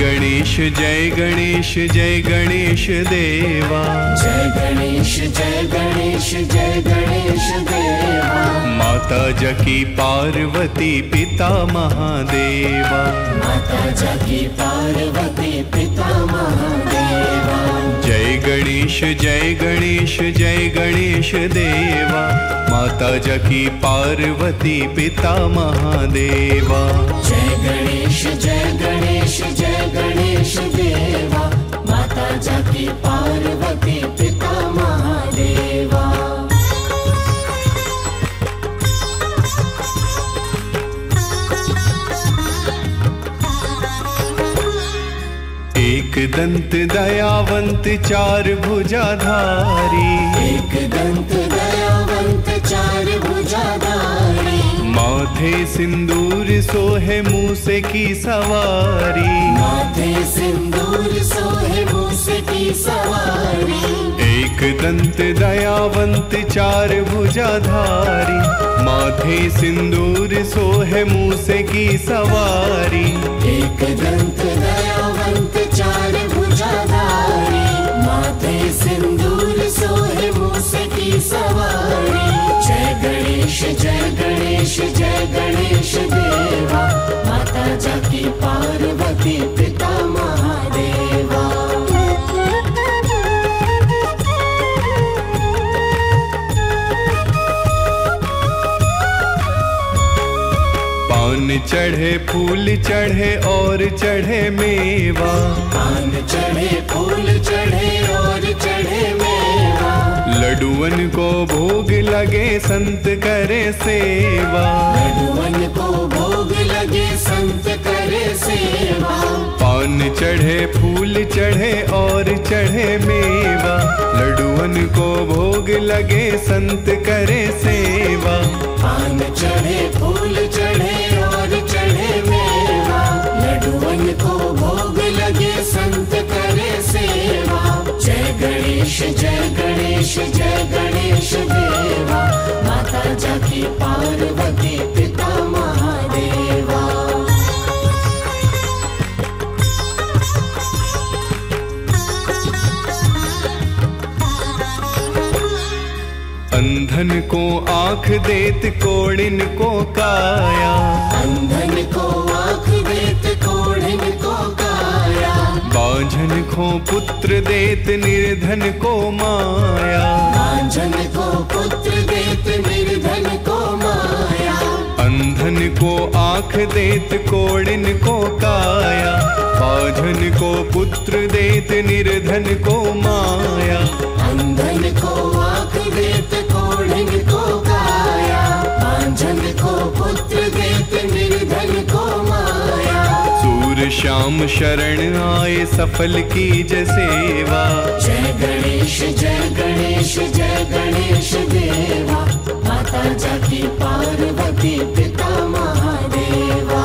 गणेश जय गणेश जय गणेश देवा, जय गणेश जय गणेश जय गणेश देवा। माता जकी पार्वती पिता महादेवा, माता जकी पार्वती पिता महादेवा। जय गणेश जय गणेश देवा, माता जकी पार्वती पिता महादेवा। जय गणेश जय गणेश देवा, माता जकी पार्वती पिता महादेवा। एक दंत दयावंत चार भुजाधारी, एक दंत दयावंत चार भुजाधारी। माथे सिंदूर सोहे मूसे की सवारी, माथे सिंदूर सोहे मूसे की सवारी। एक दंत दयावंत चार भुजाधारी, माथे सिंदूर सोहे मूसे की सवारी। एक दंत दयावंत चार भुजाधारी, माथे सिंदूर सोहे मूसे की सवारी। जय गणेश जय गणेश देवा, माता जकी पार्वती पिता महादेवा। पान चढ़े फूल चढ़े और चढ़े मेवा, पान चढ़े फूल चढ़े और चढ़े मेवा। लड्डुअन को भोग लगे संत करे सेवा, लड्डुअन को भोग लगे संत करे सेवा। पान चढ़े फूल चढ़े और चढ़े मेवा, लड्डुअन को भोग लगे संत करे सेवा। पान चढ़े फूल चढ़े और चढ़े मेवा, लड्डुअन को भोग लगे संत करे सेवा। जय गणेश जय गणेश देवा, माता जकी पार्वती पिता महादेवा। अंधन को आँख देत कोढ़िन को काया, अंधन को आँख देत कोढ़िन को काया। बांझन को पुत्र देत निर्धन को माया, बांझन को पुत्र देत निर्धन को माया। अंधन को आँख देत कोढ़िन को काया, बांझन को पुत्र देत निर्धन को माया। अंधन को आँख देत कोढ़िन को काया, बांझन को पुत्र देत निर्धन को माया। सूर श्याम शरण आए सफल की जय सेवा, जय गणेश जय गणेश देवा, माता जकी पार्वती पिता महादेवा।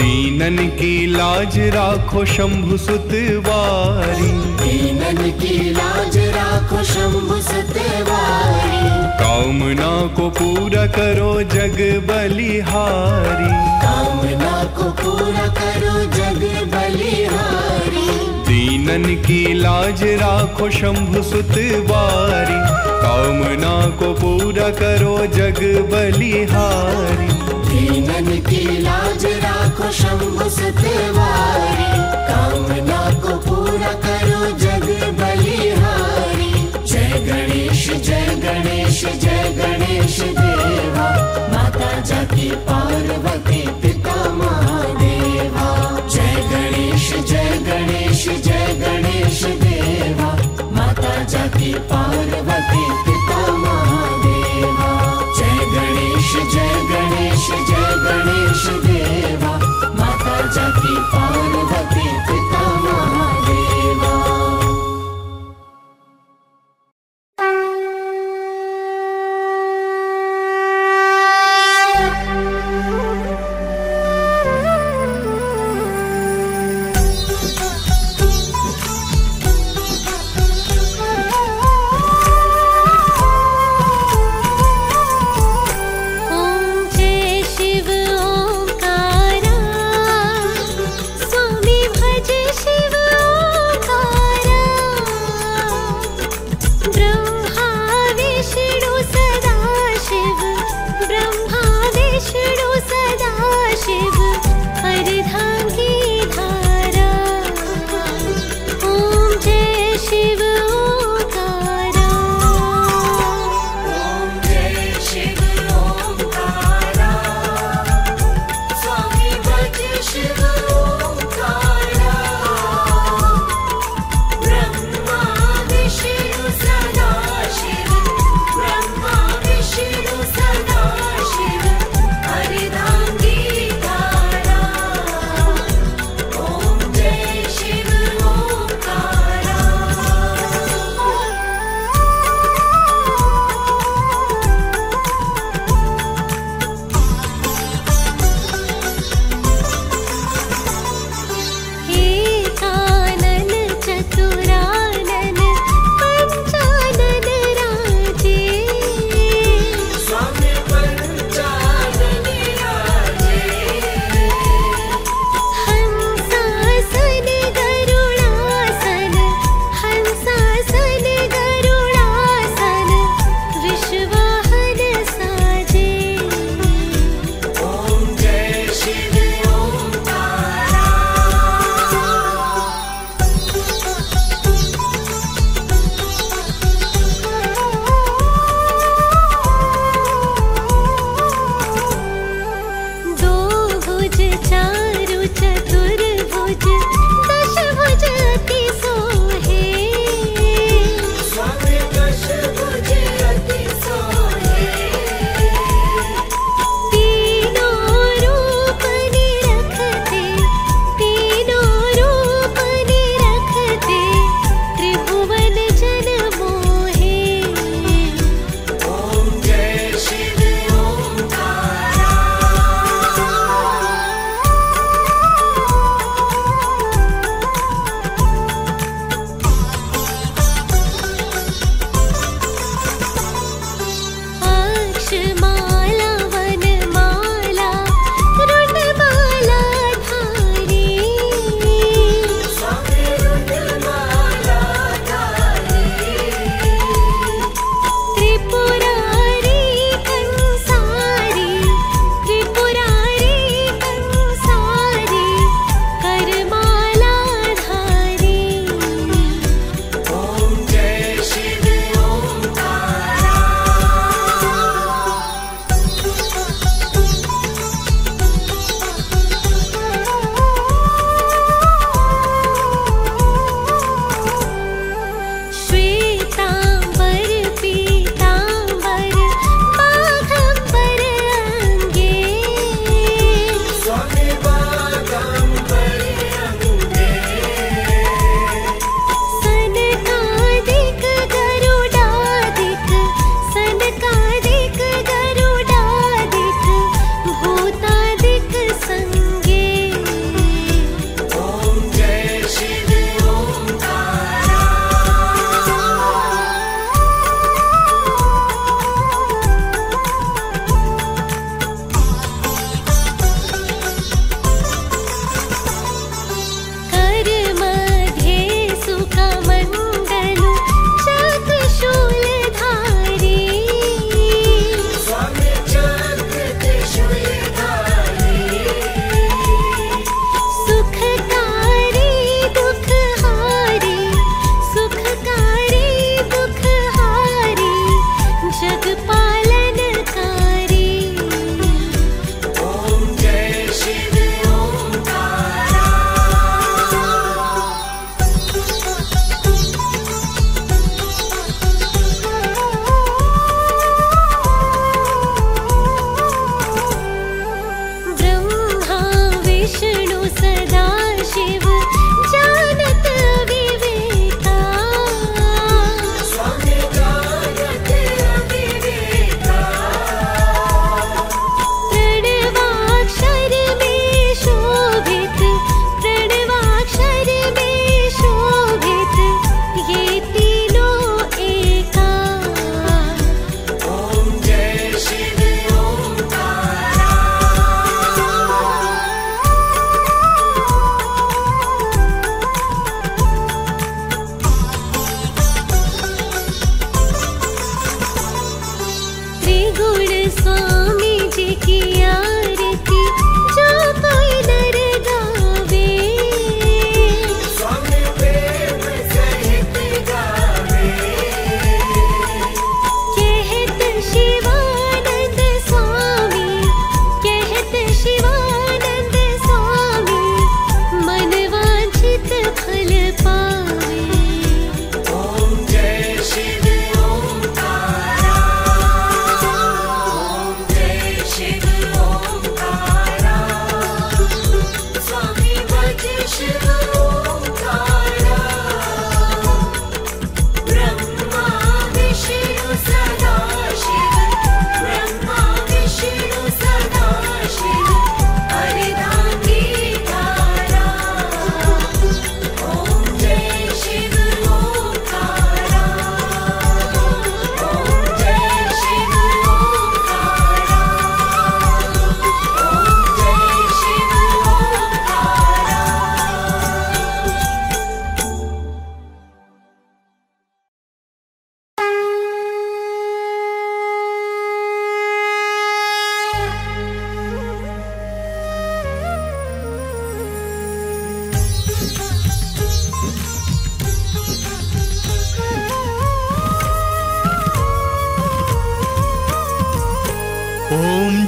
दीनन की लाज राखो शंभु सुत वारी, दीनन की लाज राखो शंभु सुत वारी। कामना को पूरा करो जग बलिहारी, कामना को पूरा करो जग बलिहारी। दीनन की लाज राखो शंभु सुत वारी, कामना को पूरा करो जग बलिहारी। दीनन की लाज राखो शंभु सुत वारी, कामना को पूरा करो जग बलिहारी। जय गणेश जय गणेश देवा, माता जकी पार्वती पिता महादेवा। जय गणेश जय गणेश देवा, माता जकी पार्वती पिता महादेवा। जय गणेश जय गणेश देवा, माता जकी पार्वती पिता महादेवा।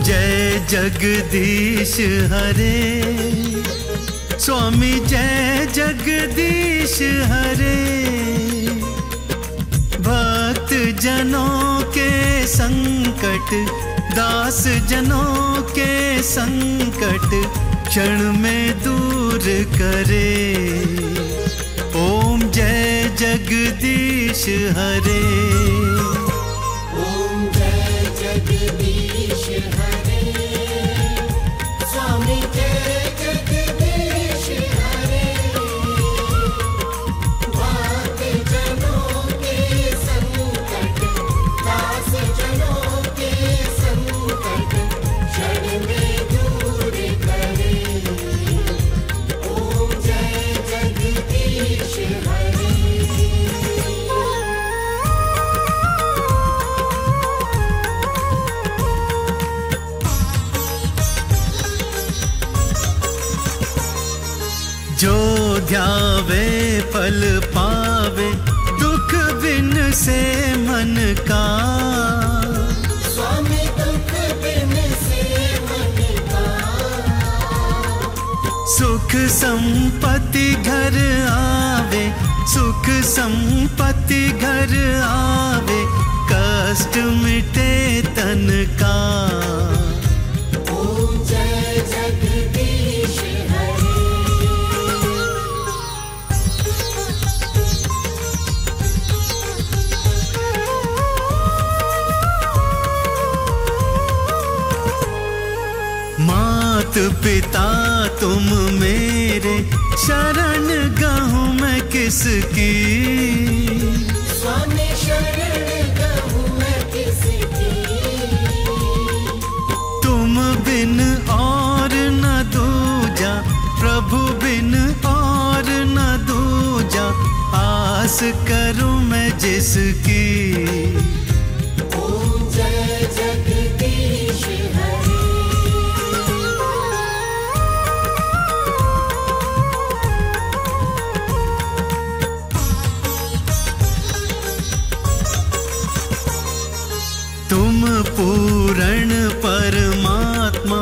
जय जगदीश हरे, स्वामी जय जगदीश हरे। भक्त जनों के संकट, दास जनों के संकट क्षण में दूर करे। ओम जय जगदीश हरे, ओम जय जगदीश हरे, स्वामी जय जगदीश हरे। भक्त जनों के संकट, दास जनों के संकट क्षण में दूर करे। ओम जय जगदीश हरे। जो ध्यावे फल पावे, दुख बिन से मन का, स्वामी दुख बिन से मन का। सुख संपत्ति घर आवे, सुख संपत्ति घर आवे, कष्ट मिटे तन का। ओम जय जगदीश हरे। पिता तुम मेरे, शरण गहूँ मैं किसकी, स्वामी शरण गहूँ मैं किसकी। तुम बिन और न दूजा, प्रभु बिन और न दूजा, आस करूँ मैं जिसकी। ओम जय जगदीश हरे। पूरण परमात्मा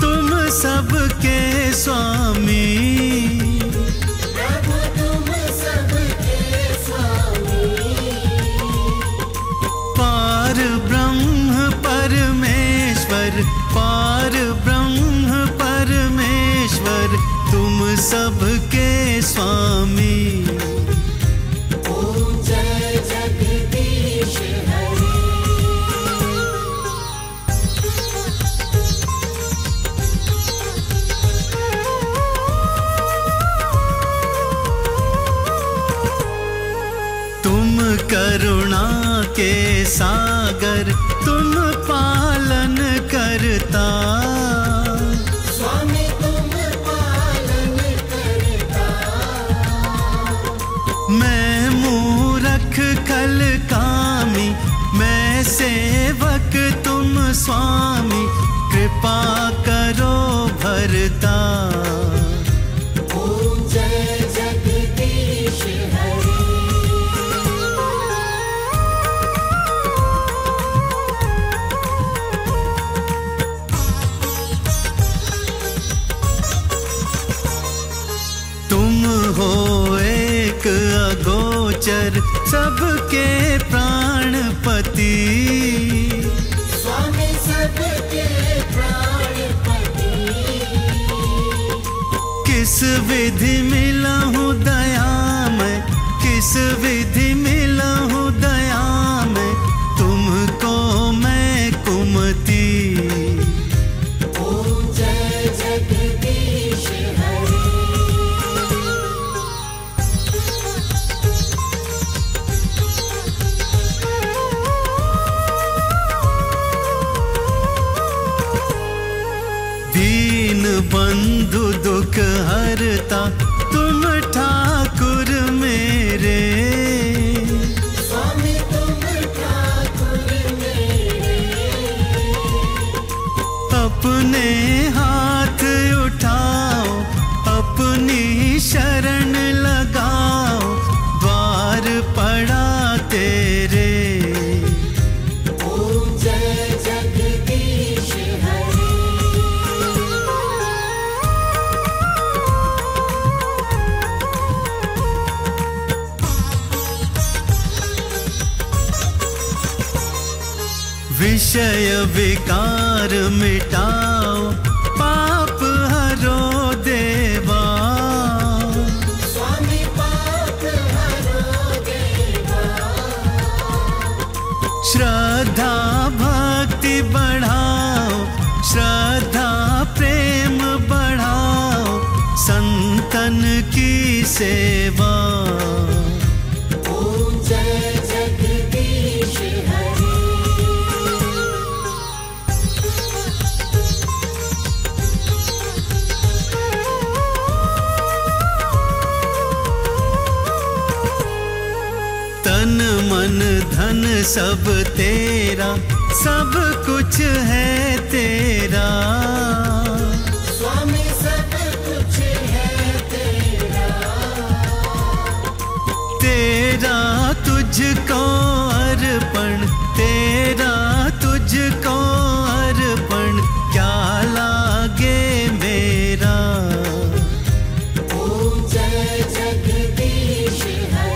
तुम सबके स्वामी, प्रभु तुम सबके स्वामी। पार ब्रह्म परमेश्वर, पार ब्रह्म परमेश्वर तुम सबके स्वामी। ओम जय जगदीश हरे। करुणा के सागर तुम पालन करता, स्वामी तुम पालन करता। मैं मूरख खल कामी, मैं सेवक तुम स्वामी, कृपा करो भरता। ओम जय जगदीश हरे। अगोचर सबके प्राणपति, स्वामी सबके प्राणपति। किस विधि मिला हूँ दया में, किस विधि मिला हूँ दया में, तुमको मैं कुमति। ओम जय जगदीश हरे। बंधु दुख हरता तुम ठाकुर मेरे, स्वामी तुम ठाकुर मेरे। अपने हाथ उठाओ, अपनी शरण लगाओ, द्वार पड़ा तेरे। ओम जय जगदीश हरे। विषय विकार मिटाओ पाप हरो देवा, स्वामी पाप हरो देवा। श्रद्धा भक्ति बढ़ाओ, श्रद्धा प्रेम बढ़ाओ, संतन की सेवा। धन सब तेरा, सब कुछ है तेरा, स्वामी सब कुछ है तेरा। तेरा तुझको अर्पण, तेरा तुझको अर्पण, क्या लागे मेरा। ओम जय जगदीश हरे,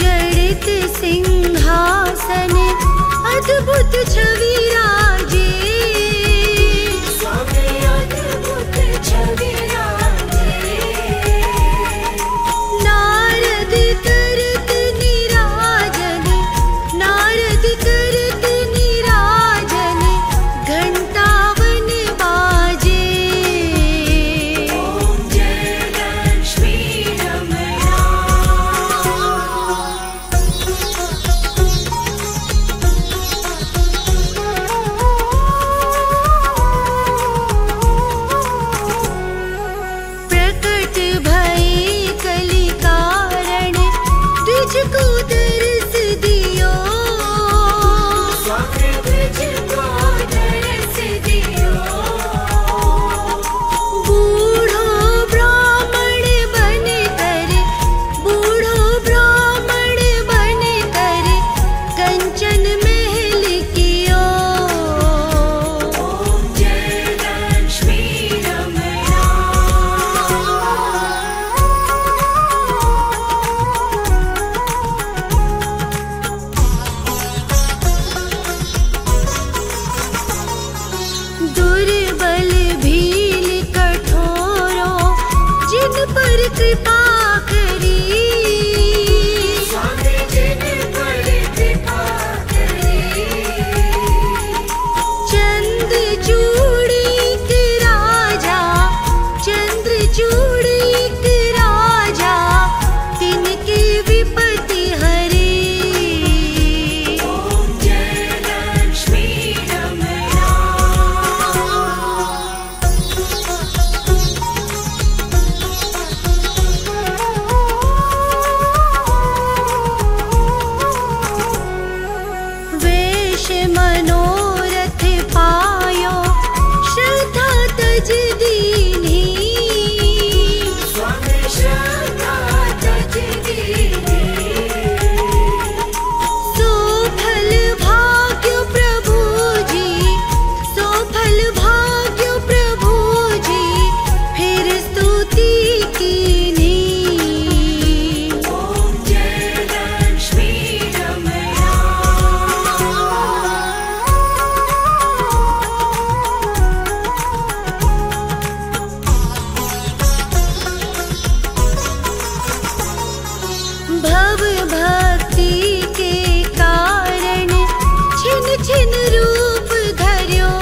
जड़ित सिंहासन अद्भुत छवि राजे, अद्भुत छवि राजे। नारद करत निराजन, नारद करत निराजन घंटावन बाजे। ओम जय लक्ष्मी प्रकट भय कलि कारण तुझको दर्श दियो। बूढ़ो ब्राह्मण बन कर, बूढ़ो ब्राह्मण बन कर कंचन महल कियो। ओम जय लक्ष्मी दुर्बल भील कठोरों जिन पर कृपा करी, चंद्रचूड़िक राजा, चंद्रचूड़िक राजा तिनके विपत्ति हरे। ओम जय लक्ष्मी वेश मनोरथ पायो श्रद्धा तज दीन्ही, सोफल भाग्य प्रभु जी, सोफल भाग्य प्रभु जी फिर स्तुति कीन्ही। ओम जय लक्ष्मी भव भक्ति के कारण छिन छिन रूप धर्यो,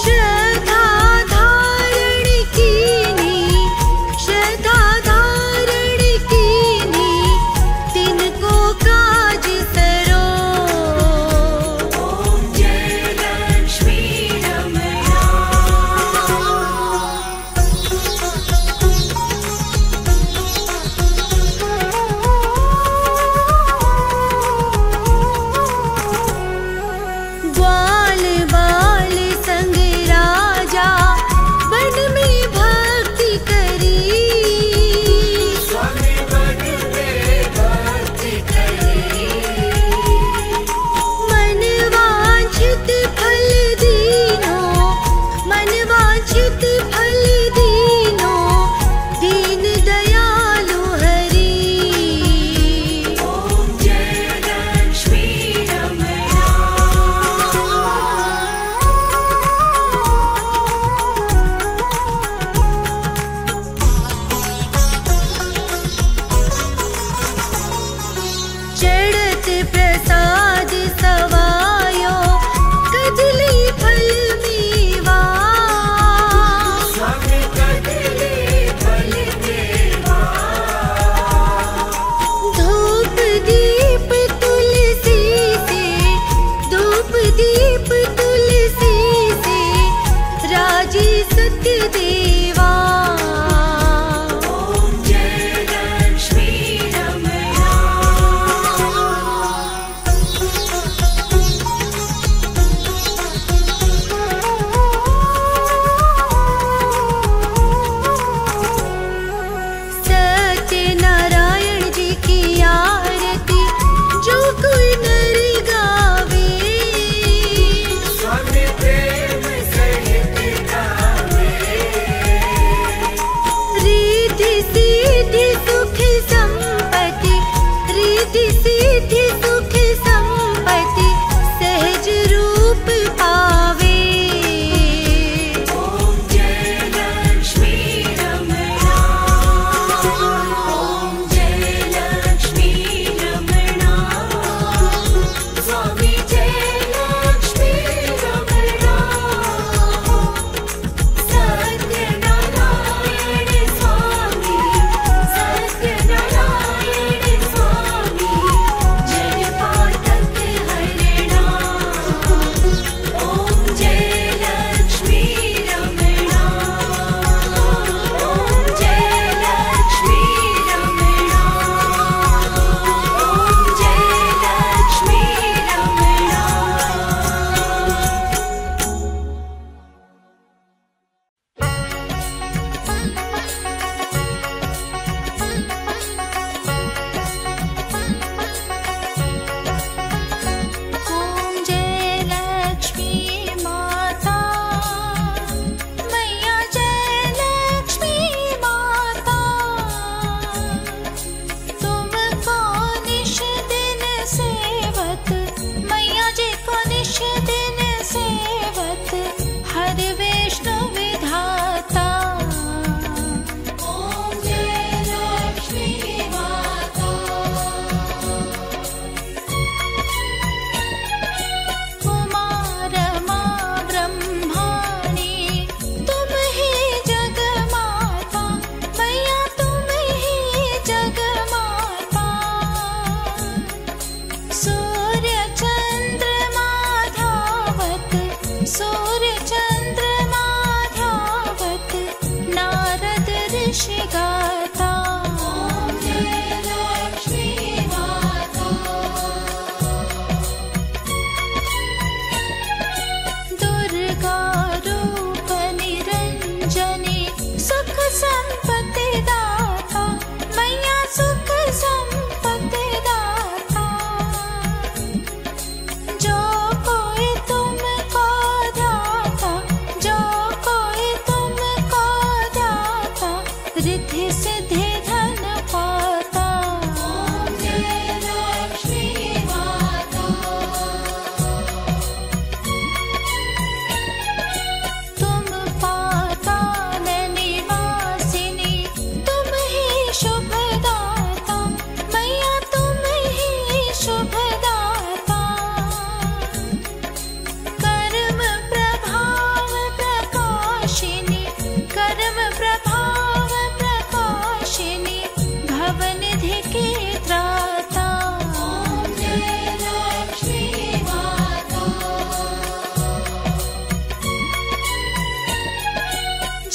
श्रद्धा धारण कीन्ही, श्रद्धा धारण कीन्ही तिनको काज सरो। ओम जय लक्ष्मी रमणा।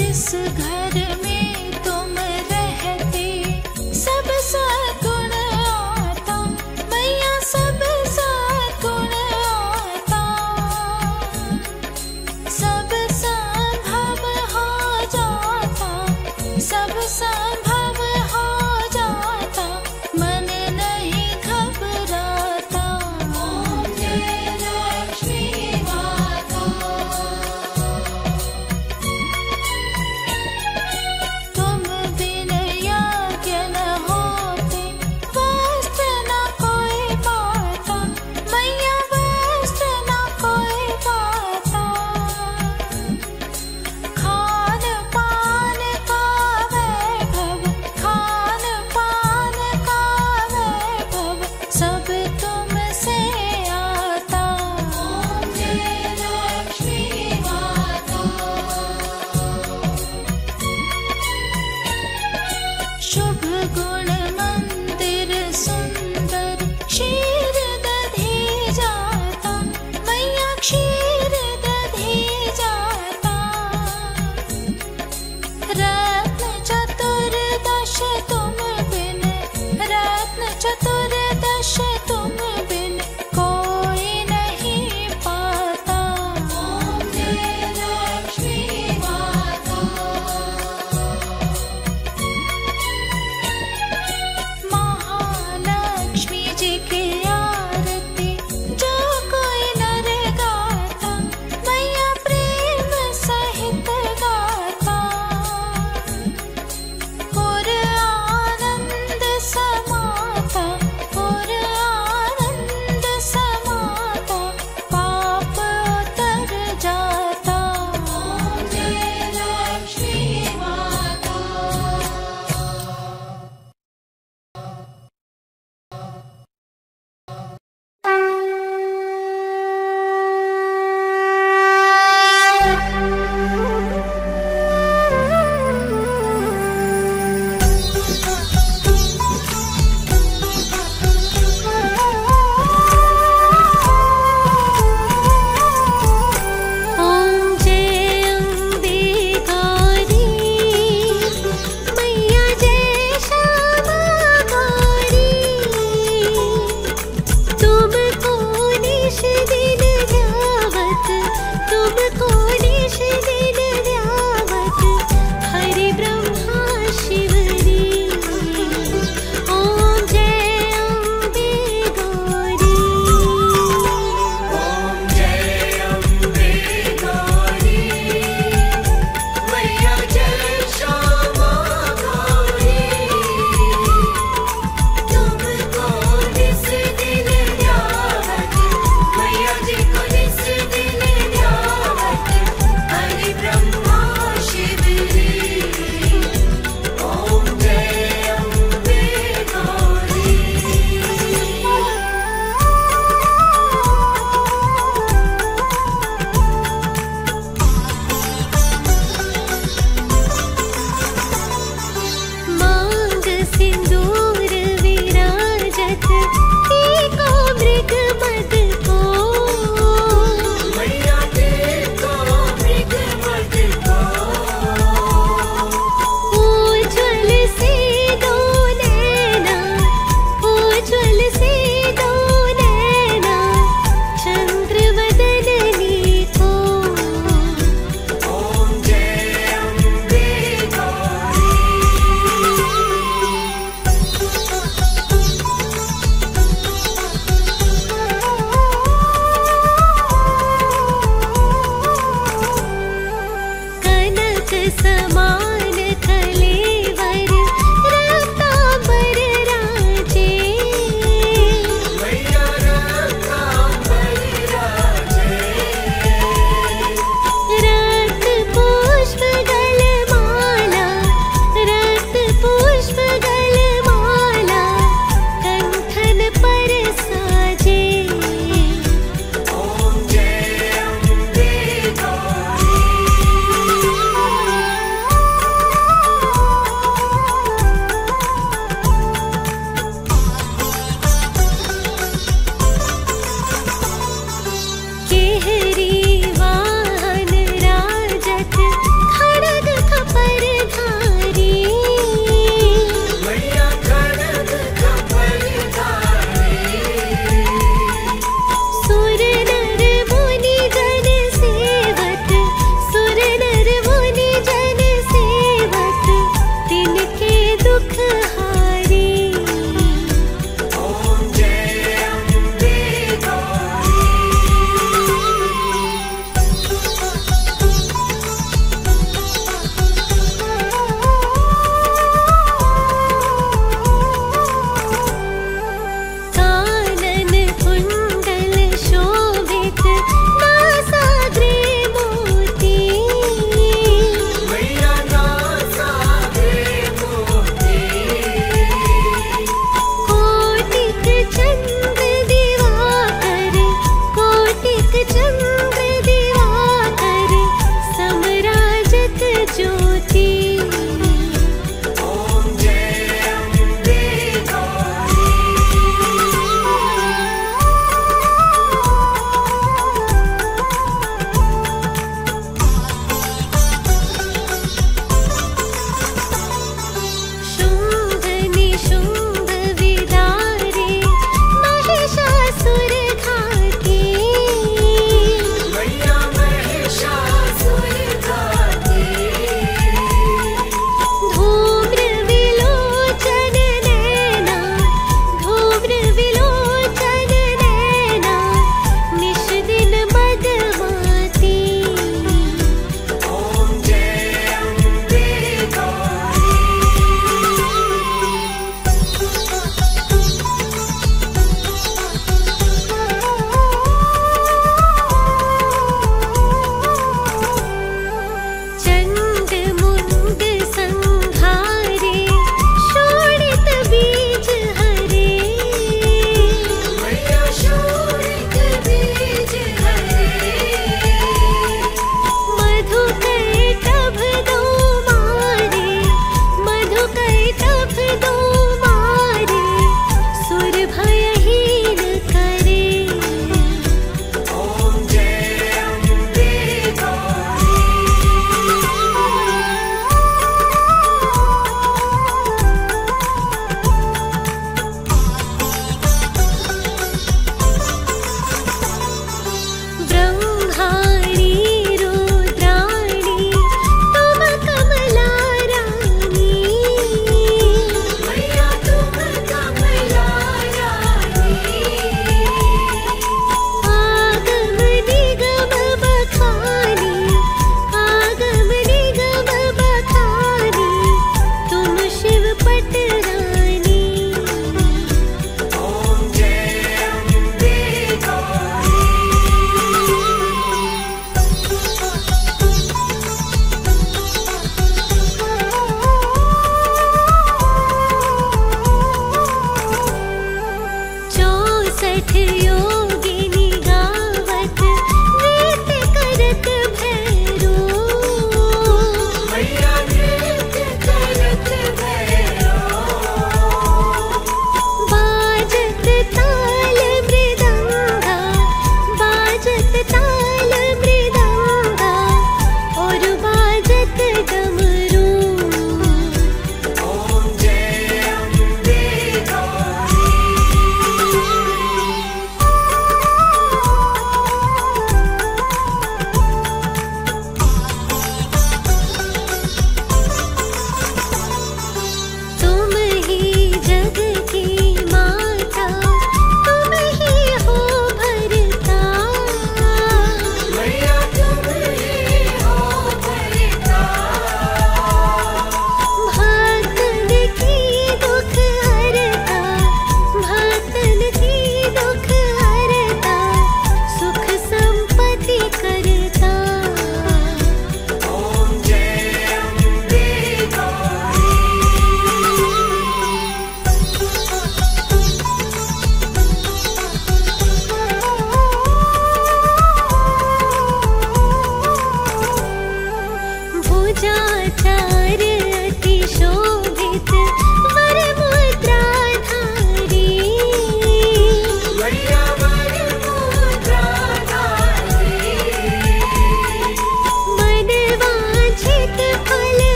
जिस घर में तुम रहते सब सगुण आता, मैया सब सगुण आता, सब संभव हो जाता, सब संभव हो जाता, मन नहीं घबराता। ओम जय लक्ष्मी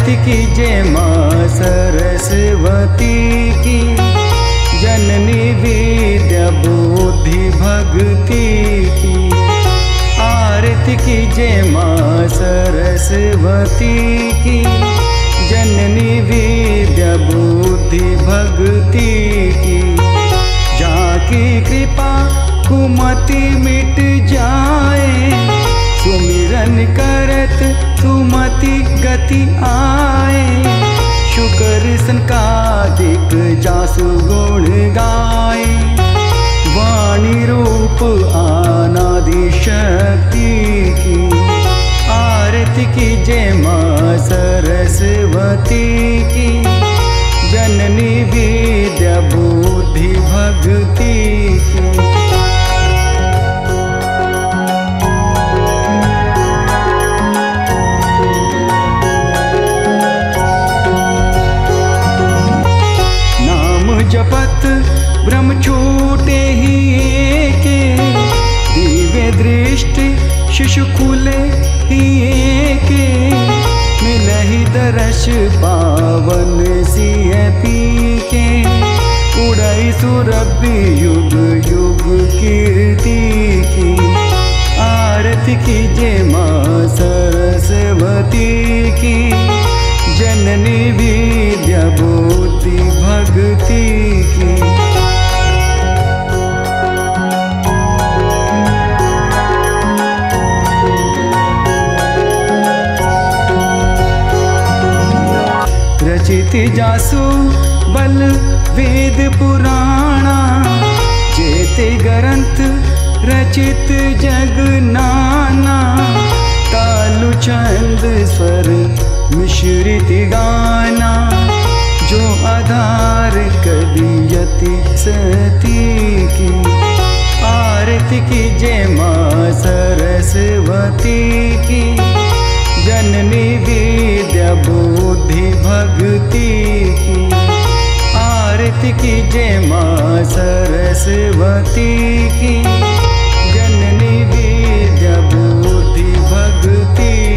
आरती कीजिए माँ सरस्वती की, जननी विद्या बुद्धि भक्ति की। आरती कीजिए माँ सरस्वती की, जननी विद्या बुद्धि भक्ति की। जाकी कृपा कुमति मिट जाए, सुमिरन करत सुमति गति आए। शुक्र संकादिक जासु गुण गाए, वाणी रूप आनादि शक्ति की। आरती कीजिए माँ सरस्वती की, जननी विद्या बुद्धि भक्ति की। जपत ब्रह्म छोटे ही एके, दिव्य दृष्टि शिशु खुले ही एके। मिलहि दर्श पावन सिय पीके, उड़ई सुरभि युग युग कीर्ति की। आरती कीजे माँ सरस्वती की, जननी विद्या बुद्धि भक्ति की। रचित जासु बल वेद पुराणा, जेते ग्रंथ रचित जग नाना। तालु छंद स्वर मिश्रित गाना, जो आधार कवियति सती की। आरती कीजिए माँ सरस्वती की, जननी विद्या बुद्धि भक्ति की। आरती कीजिए माँ सरस्वती की, जननी विद्या बुद्धि भक्ति की।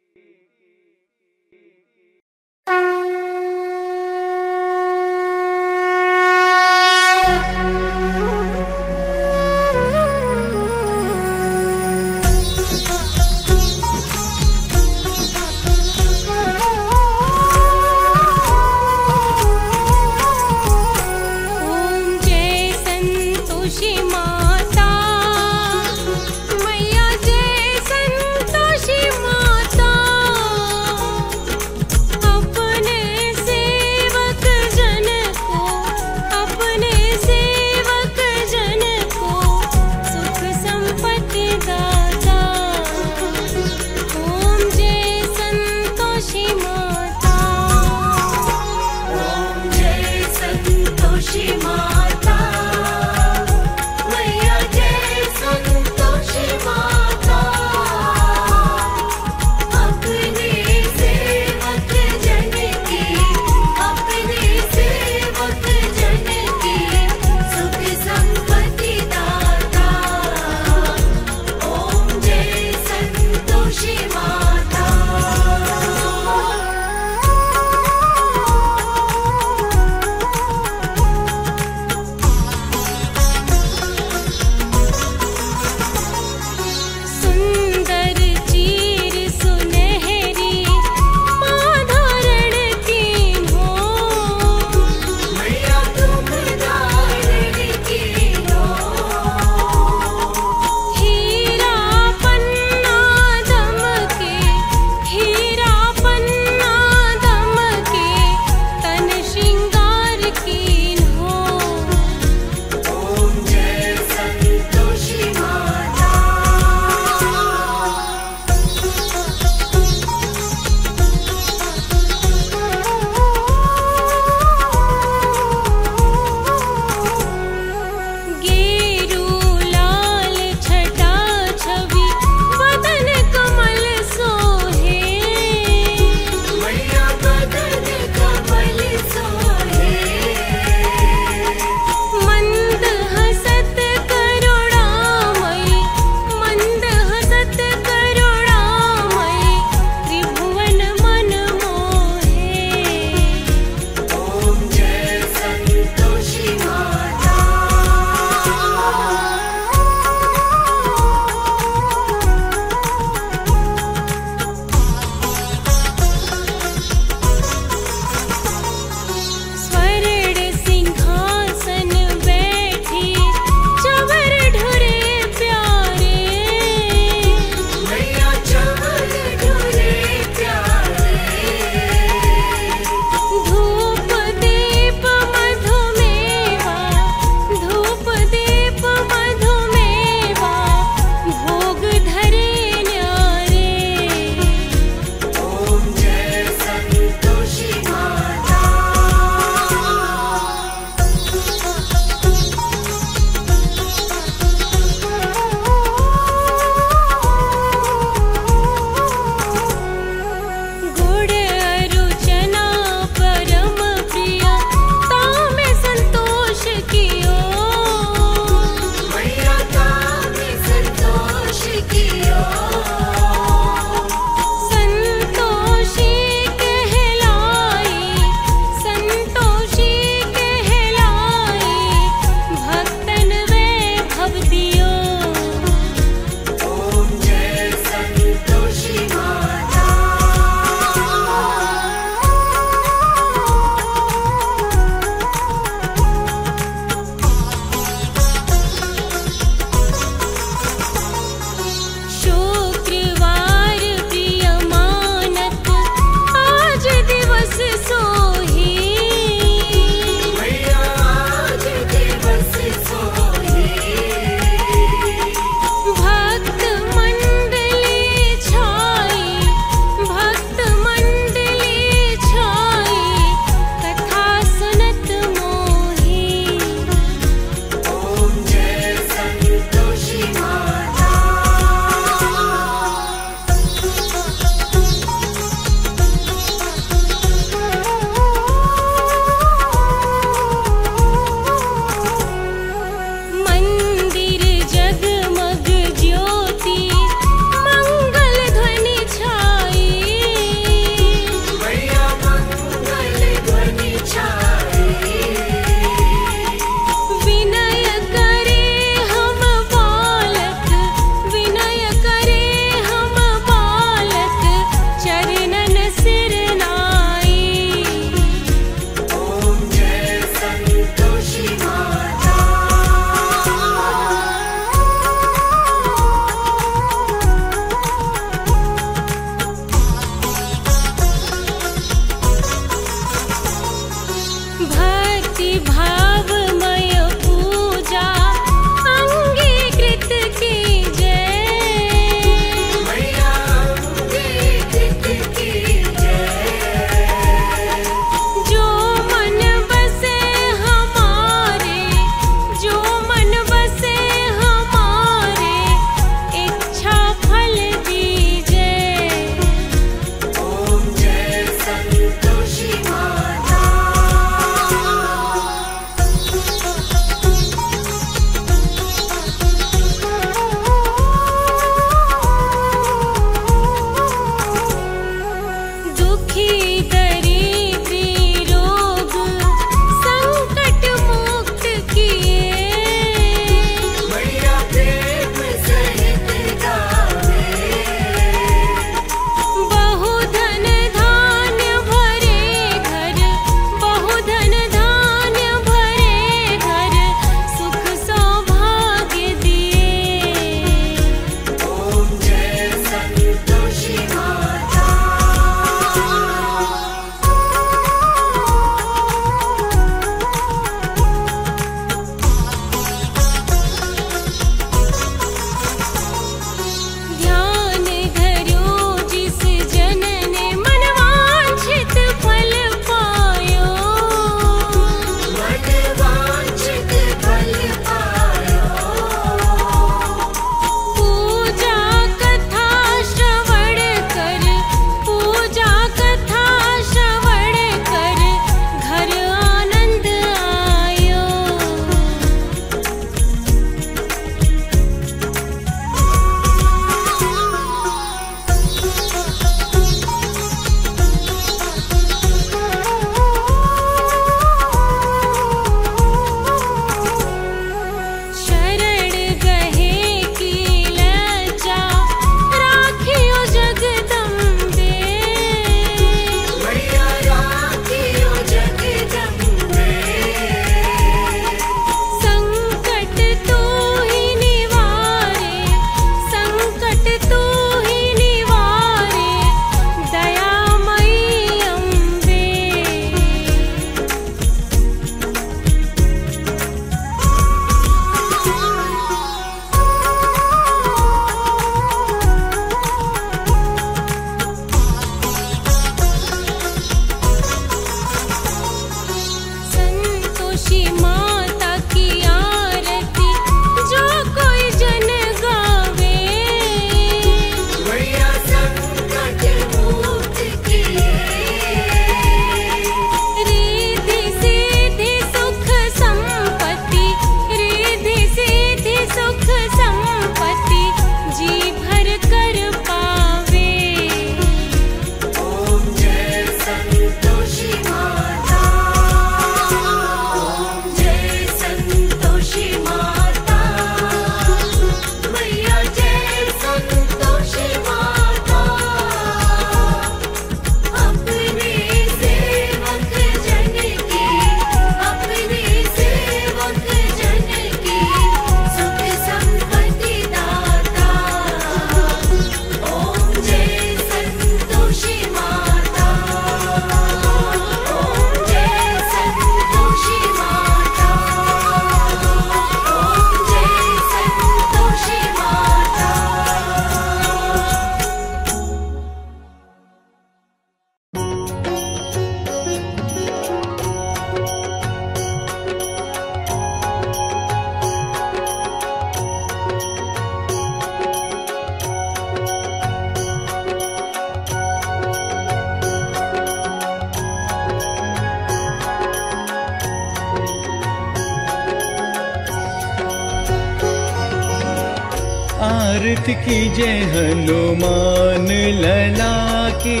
आरती की जय हनुमान लला की,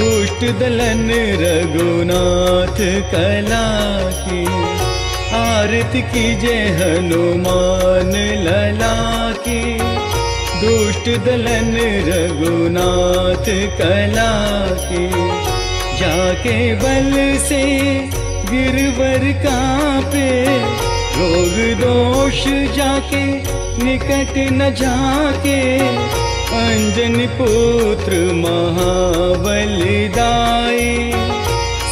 दुष्ट दलन रघुनाथ कला की। आरती की जय हनुमान लला की, दुष्ट दलन रघुनाथ कला की। जाके बल से गिरवर कांपे, रोग दोष जाके निकट न जाके। अंजन पुत्र महाबलिदायी,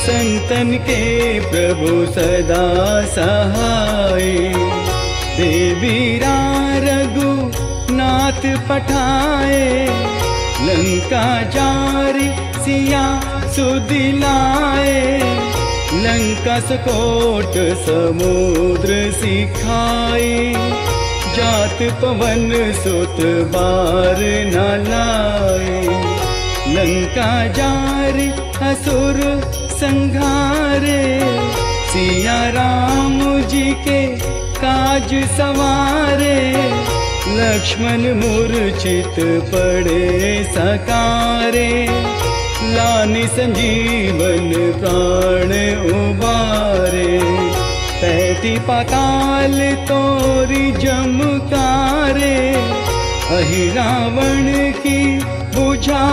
संतन के प्रभु सदा सहाय। देवीरा रघुनाथ पठाए, लंका जारी सिया सुदिलाए। लंका सकोट समुद्र सिखाई, जात पवन सुत बार न लाए। लंका जार असुर संघारे, सिया राम जी के काज सवारे। लक्ष्मण मूर्छित पड़े सकारे, लानी संजीवन प्राण उबारे। तैती पाताल तोरी जमकारे, अहि रावण की बुझा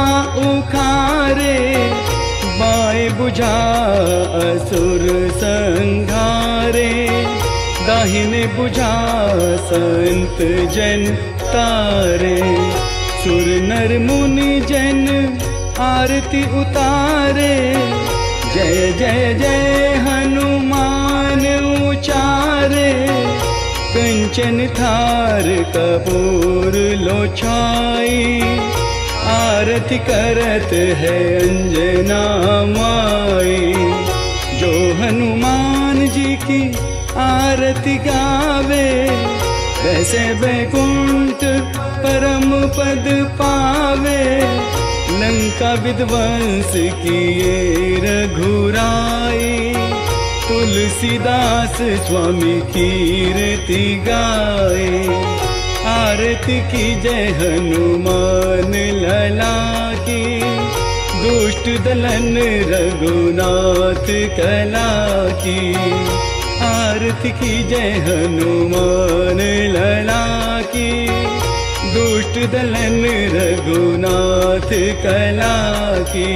उखारे। बाएं बुझा असुर संघारे, दाहिने बुझा संत जन तारे। सुर नर मुनि जन आरती उतारे, जय जय जय हनुमान उचारे। कंचन थार कपूर लोछाई, आरती करत है अंजना माई। जो हनुमान जी की आरती गावे, वैसे वैकुंठ परम पद पावे। लंका विध्वंस किए रघुराई, तुलसीदास स्वामी कीर्ति गाए। आरती की जय हनुमान लला की, दुष्ट दलन रघुनाथ कला की। आरती की जय हनुमान लला की, दुष्ट दलन रघुनाथ कला की।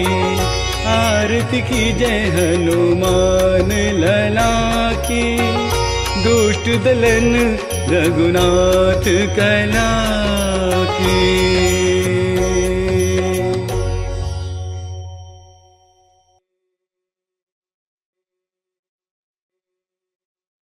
आरती की जय हनुमान लला की, दुष्ट दलन रघुनाथ कला की।